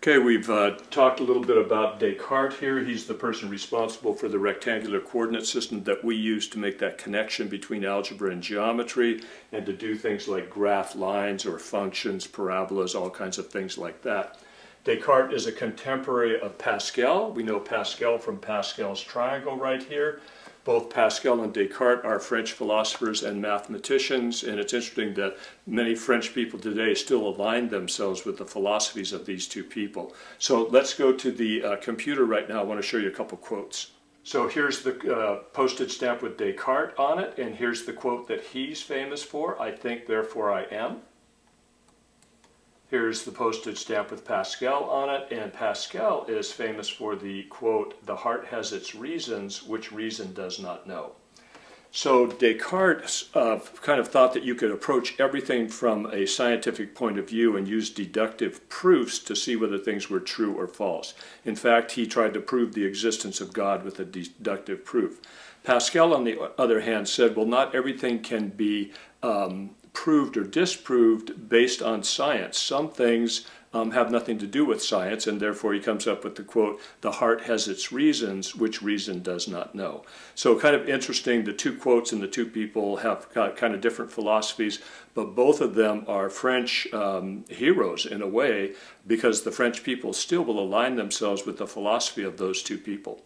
Okay, we've talked a little bit about Descartes here. He's the person responsible for the rectangular coordinate system that we use to make that connection between algebra and geometry and to do things like graph lines or functions, parabolas, all kinds of things like that. Descartes is a contemporary of Pascal. We know Pascal from Pascal's triangle right here. Both Pascal and Descartes are French philosophers and mathematicians, and it's interesting that many French people today still align themselves with the philosophies of these two people. So let's go to the computer right now. I want to show you a couple quotes. So here's the postage stamp with Descartes on it, and here's the quote that he's famous for, "I think, therefore I am." Here's the postage stamp with Pascal on it, and Pascal is famous for the quote, "The heart has its reasons, which reason does not know." So Descartes kind of thought that you could approach everything from a scientific point of view and use deductive proofs to see whether things were true or false. In fact, he tried to prove the existence of God with a deductive proof. Pascal, on the other hand, said, well, not everything can be proved or disproved based on science. Some things have nothing to do with science, and therefore he comes up with the quote, "The heart has its reasons, which reason does not know." So kind of interesting, the two quotes and the two people have got kind of different philosophies, but both of them are French heroes in a way, because the French people still will align themselves with the philosophy of those two people.